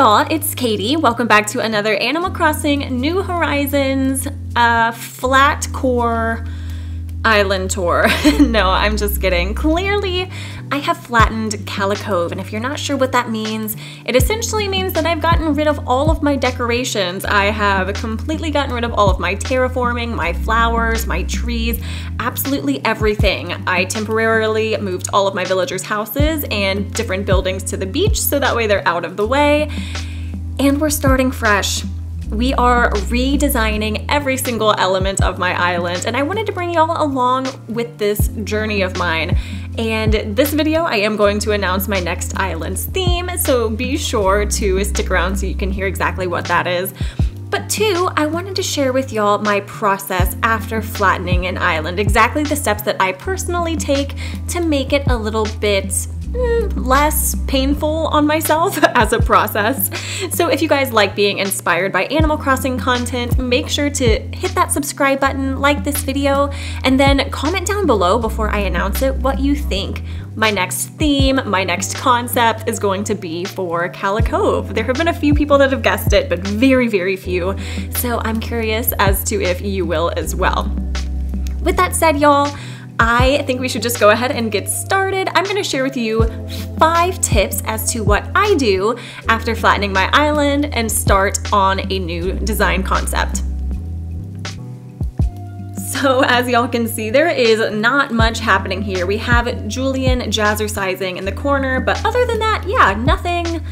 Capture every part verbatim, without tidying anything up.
y'all, it's Katie. Welcome back to another Animal Crossing New Horizons uh, flat core island tour. No, I'm just kidding. Clearly, I have flattened Calla Cove, and if you're not sure what that means, it essentially means that I've gotten rid of all of my decorations. I have completely gotten rid of all of my terraforming, my flowers, my trees, absolutely everything. I temporarily moved all of my villagers' houses and different buildings to the beach, so that way they're out of the way, and we're starting fresh. We are redesigning every single element of my island, and I wanted to bring y'all along with this journey of mine. And this video, I am going to announce my next island's theme, so be sure to stick around so you can hear exactly what that is. But two, I wanted to share with y'all my process after flattening an island, exactly the steps that I personally take to make it a little bit less painful on myself as a process. So if you guys like being inspired by Animal Crossing content, make sure to hit that subscribe button, like this video, and then comment down below before I announce it what you think my next theme, my next concept is going to be for Calla Cove. There have been a few people that have guessed it, but very, very few. So I'm curious as to if you will as well. With that said, y'all, I think we should just go ahead and get started. I'm gonna share with you five tips as to what I do after flattening my island and start on a new design concept. So as y'all can see, there is not much happening here. We have Julian jazzercising in the corner, but other than that, yeah, nothing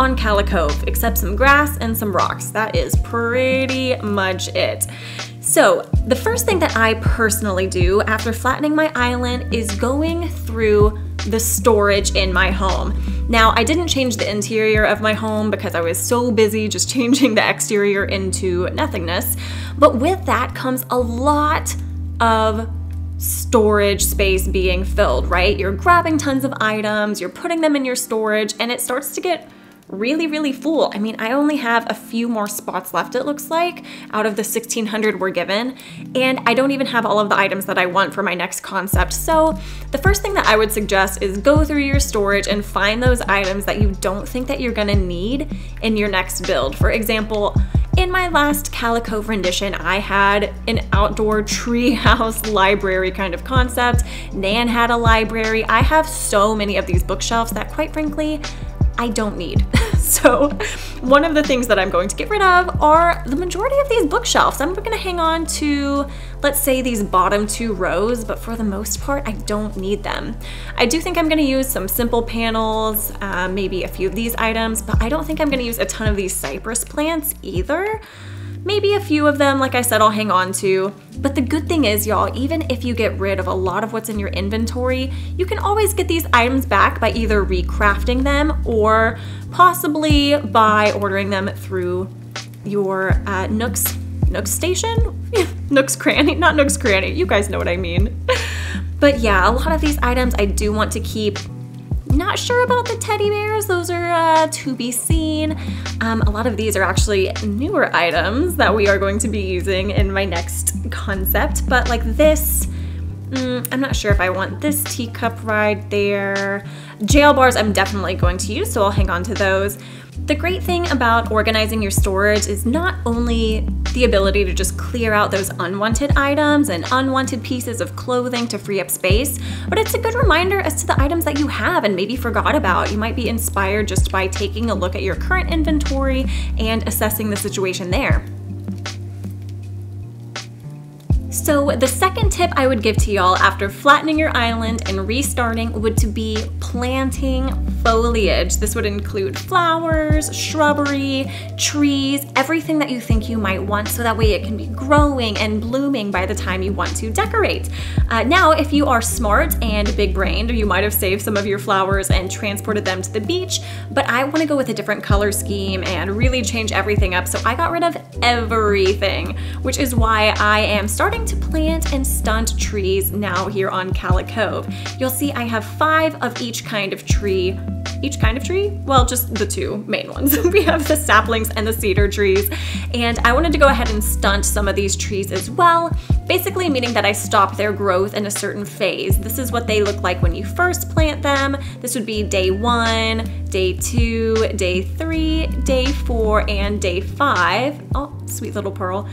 on Calla Cove except some grass and some rocks. That is pretty much it. So the first thing that I personally do after flattening my island is going through the storage in my home. Now, I didn't change the interior of my home because I was so busy just changing the exterior into nothingness, but with that comes a lot of storage space being filled, right? You're grabbing tons of items, you're putting them in your storage, and it starts to get really, really full. I mean, I only have a few more spots left, it looks like, out of the sixteen hundred we're given, and I don't even have all of the items that I want for my next concept. So the first thing that I would suggest is go through your storage and find those items that you don't think that you're gonna need in your next build. For example, in my last Calla Cove rendition, I had an outdoor treehouse library kind of concept. Nan had a library. I have so many of these bookshelves that, quite frankly, I don't need. So one of the things that I'm going to get rid of are the majority of these bookshelves. I'm gonna hang on to, let's say, these bottom two rows, but for the most part, I don't need them. I do think I'm gonna use some simple panels, uh, maybe a few of these items, but I don't think I'm gonna use a ton of these cypress plants either. Maybe a few of them, like I said, I'll hang on to. But the good thing is, y'all, even if you get rid of a lot of what's in your inventory, you can always get these items back by either recrafting them or possibly by ordering them through your uh, Nook's, Nook's station? Nook's Cranny? Not Nook's Cranny. You guys know what I mean. But yeah, a lot of these items I do want to keep. Not sure about the teddy bears, those are uh, to be seen. Um, a lot of these are actually newer items that we are going to be using in my next concept, but like this, mm, I'm not sure if I want this teacup right there. Jail bars I'm definitely going to use, so I'll hang on to those. The great thing about organizing your storage is not only the ability to just clear out those unwanted items and unwanted pieces of clothing to free up space, but it's a good reminder as to the items that you have and maybe forgot about. You might be inspired just by taking a look at your current inventory and assessing the situation there. So the second tip I would give to y'all after flattening your island and restarting would to be planting foliage. This would include flowers, shrubbery, trees, everything that you think you might want, so that way it can be growing and blooming by the time you want to decorate. Uh, now, if you are smart and big-brained, you might have saved some of your flowers and transported them to the beach, but I wanna go with a different color scheme and really change everything up, so I got rid of everything, which is why I am starting to plant and stunt trees now here on Calla Cove. You'll see I have five of each kind of tree each kind of tree? Well, just the two main ones. We have the saplings and the cedar trees, and I wanted to go ahead and stunt some of these trees as well, basically meaning that I stop their growth in a certain phase. This is what they look like when you first plant them. This would be day one, day two, day three, day four, and day five. Oh, sweet little pearl.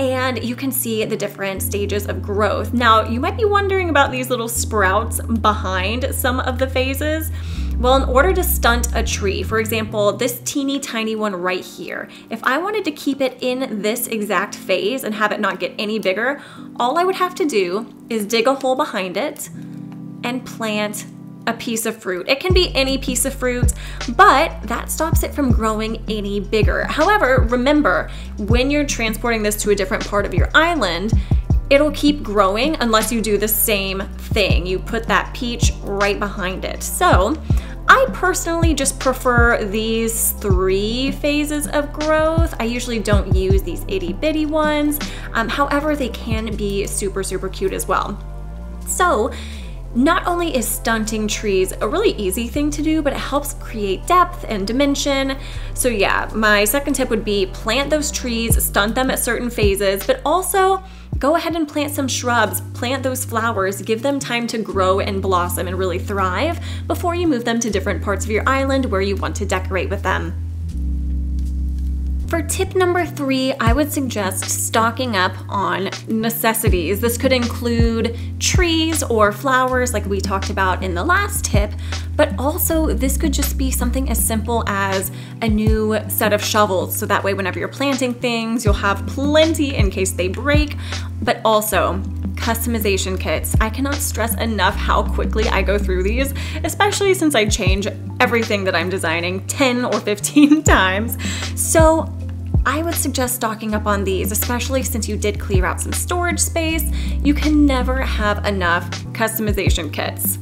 And you can see the different stages of growth. Now, you might be wondering about these little sprouts behind some of the phases. Well, in order to stunt a tree, for example, this teeny tiny one right here, if I wanted to keep it in this exact phase and have it not get any bigger, all I would have to do is dig a hole behind it and plant a piece of fruit. It can be any piece of fruit, but that stops it from growing any bigger. However, remember, when you're transporting this to a different part of your island, it'll keep growing unless you do the same thing. You put that peach right behind it. So I personally just prefer these three phases of growth. I usually don't use these itty bitty ones. Um, however, they can be super, super cute as well. So not only is stunting trees a really easy thing to do, but it helps create depth and dimension. So yeah, my second tip would be plant those trees, stunt them at certain phases, but also go ahead and plant some shrubs, plant those flowers, give them time to grow and blossom and really thrive before you move them to different parts of your island where you want to decorate with them. For tip number three, I would suggest stocking up on necessities. This could include trees or flowers like we talked about in the last tip, but also this could just be something as simple as a new set of shovels. So that way, whenever you're planting things, you'll have plenty in case they break, but also customization kits. I cannot stress enough how quickly I go through these, especially since I change everything that I'm designing ten or fifteen times. So I would suggest stocking up on these, especially since you did clear out some storage space. You can never have enough customization kits.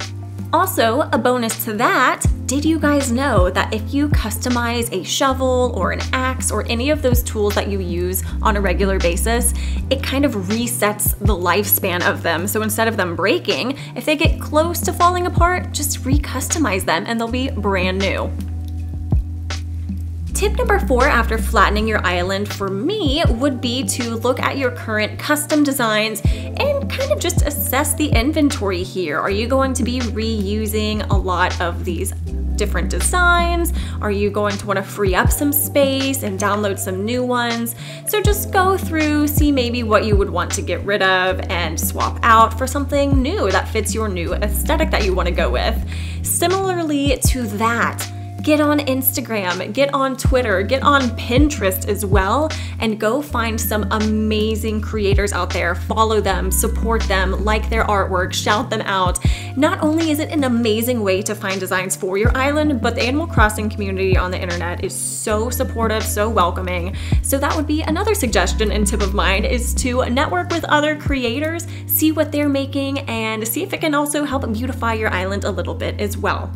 Also, a bonus to that, did you guys know that if you customize a shovel or an axe or any of those tools that you use on a regular basis, it kind of resets the lifespan of them. So instead of them breaking, if they get close to falling apart, just recustomize them and they'll be brand new. Tip number four after flattening your island for me would be to look at your current custom designs and kind of just assess the inventory here. Are you going to be reusing a lot of these different designs? Are you going to want to free up some space and download some new ones? So just go through, see maybe what you would want to get rid of and swap out for something new that fits your new aesthetic that you want to go with. Similarly to that, get on Instagram, get on Twitter, get on Pinterest as well, and go find some amazing creators out there. Follow them, support them, like their artwork, shout them out. Not only is it an amazing way to find designs for your island, but the Animal Crossing community on the internet is so supportive, so welcoming. So that would be another suggestion and tip of mine, is to network with other creators, see what they're making, and see if it can also help beautify your island a little bit as well.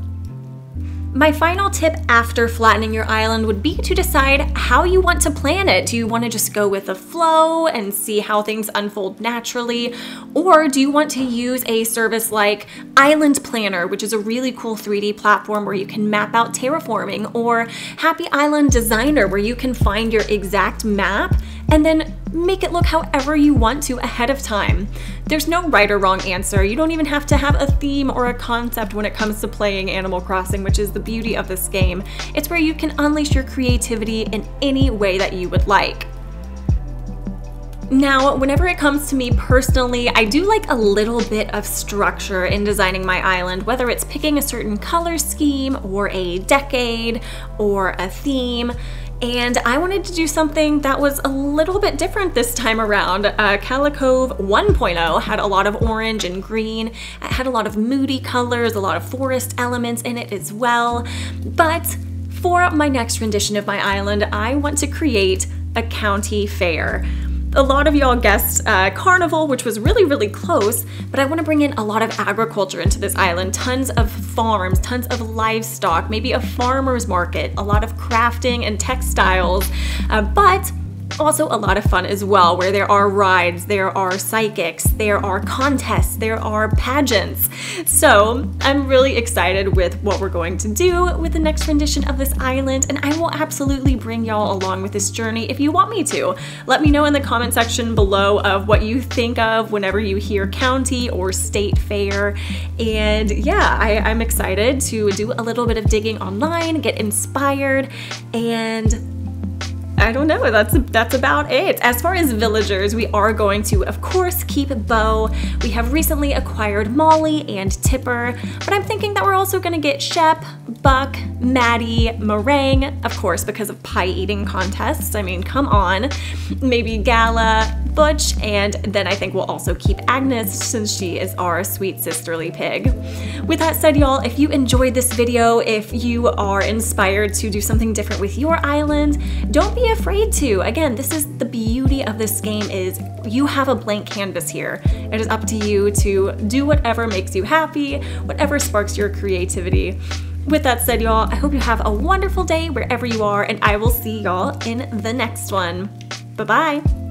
My final tip after flattening your island would be to decide how you want to plan it. Do you want to just go with the flow and see how things unfold naturally? Or do you want to use a service like Island Planner, which is a really cool three D platform where you can map out terraforming, or Happy Island Designer, where you can find your exact map and then make it look however you want to ahead of time. There's no right or wrong answer. You don't even have to have a theme or a concept when it comes to playing Animal Crossing, which is the beauty of this game. It's where you can unleash your creativity in any way that you would like. Now, whenever it comes to me personally, I do like a little bit of structure in designing my island, whether it's picking a certain color scheme or a decade or a theme. And I wanted to do something that was a little bit different this time around. Uh, Calla Cove one point oh had a lot of orange and green. It had a lot of moody colors, a lot of forest elements in it as well. But for my next rendition of my island, I want to create a county fair. A lot of y'all guessed uh, carnival, which was really, really close, but I want to bring in a lot of agriculture into this island. Tons of farms, tons of livestock, maybe a farmer's market, a lot of crafting and textiles, uh, but It's also a lot of fun as well, where there are rides, there are psychics, there are contests, there are pageants. So I'm really excited with what we're going to do with the next rendition of this island, and I will absolutely bring y'all along with this journey if you want me to. Let me know in the comment section below of what you think of whenever you hear county or state fair. And yeah, I, I'm excited to do a little bit of digging online, get inspired, and I don't know, that's, that's about it. As far as villagers, we are going to, of course, keep Beau. We have recently acquired Molly and Tipper, but I'm thinking that we're also gonna get Shep, Buck, Maddie, Meringue, of course, because of pie eating contests. I mean, come on. Maybe Gala, Butch, and then I think we'll also keep Agnes since she is our sweet sisterly pig. With that said, y'all, if you enjoyed this video, if you are inspired to do something different with your island, don't be afraid to. Again, this is the beauty of this game, is you have a blank canvas here. It is up to you to do whatever makes you happy, whatever sparks your creativity. With that said, y'all, I hope you have a wonderful day wherever you are, and I will see y'all in the next one. Bye-bye.